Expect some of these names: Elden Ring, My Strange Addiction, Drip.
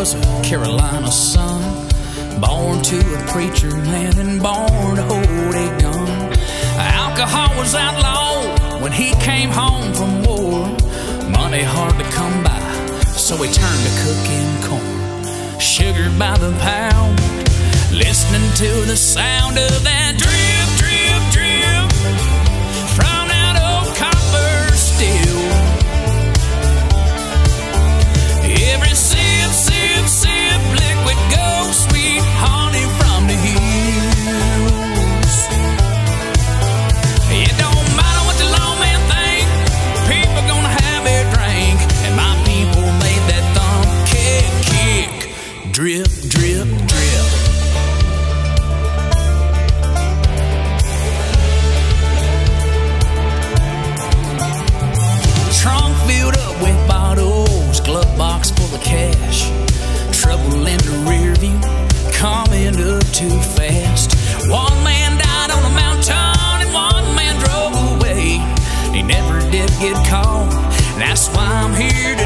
was a Carolina son, born to a preacher man and born to hold a gun. Alcohol was outlawed when he came home from war. Money hard to come by, so he turned to cooking corn. Sugar by the pound, listening to the sound of that drip, drip, drip from that old copper still. Every sip, sip, sip, liquid gold, sweet honey from the hills. It don't matter what the lawman think, people gonna have their drink. And my people made that thumb kick, kick, drip, drip, drip. Cash, trouble in the rear view, coming up too fast. One man died on a mountain and one man drove away. He never did get caught, that's why I'm here today.